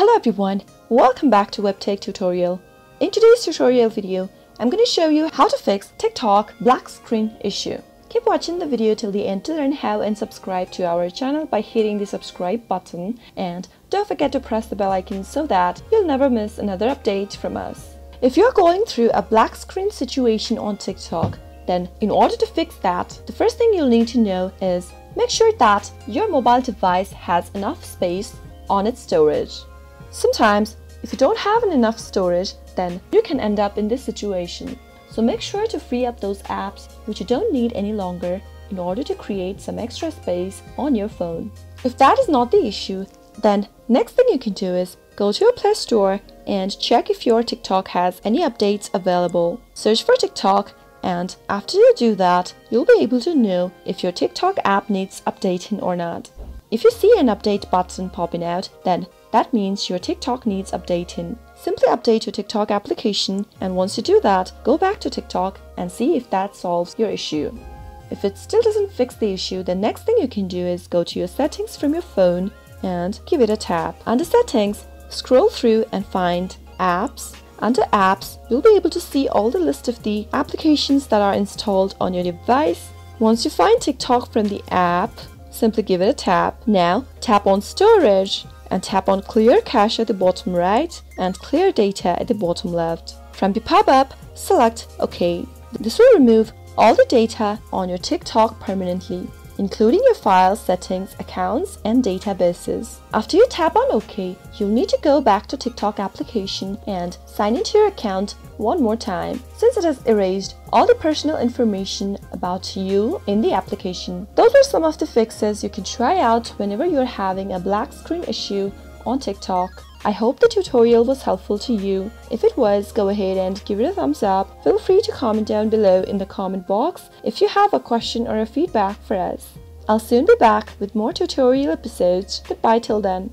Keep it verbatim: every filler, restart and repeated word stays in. Hello everyone, welcome back to WebTech Tutorial. In today's tutorial video, I'm going to show you how to fix TikTok black screen issue. Keep watching the video till the end to learn how, and subscribe to our channel by hitting the subscribe button, and don't forget to press the bell icon so that you'll never miss another update from us. If you're going through a black screen situation on TikTok, then in order to fix that, the first thing you'll need to know is make sure that your mobile device has enough space on its storage. Sometimes, if you don't have enough storage, then you can end up in this situation. So make sure to free up those apps which you don't need any longer in order to create some extra space on your phone. If that is not the issue, then next thing you can do is go to your Play Store and check if your TikTok has any updates available. Search for TikTok, and after you do that, you'll be able to know if your TikTok app needs updating or not. If you see an update button popping out, then that means your TikTok needs updating. Simply update your TikTok application, and once you do that, go back to TikTok and see if that solves your issue. If it still doesn't fix the issue, the next thing you can do is go to your settings from your phone and give it a tap. Under settings, scroll through and find apps. Under apps, you'll be able to see all the list of the applications that are installed on your device. Once you find TikTok from the app, simply give it a tap. Now tap on storage and tap on clear cache at the bottom right and clear data at the bottom left. From the pop-up, select OK. This will remove all the data on your TikTok permanently, including your files, settings, accounts, and databases. After you tap on OK, you'll need to go back to TikTok application and sign into your account one more time, since it has erased all the personal information about you in the application. Those are some of the fixes you can try out whenever you're having a black screen issue on TikTok. I hope the tutorial was helpful to you. If it was, go ahead and give it a thumbs up. Feel free to comment down below in the comment box if you have a question or a feedback for us. I'll soon be back with more tutorial episodes. Goodbye till then.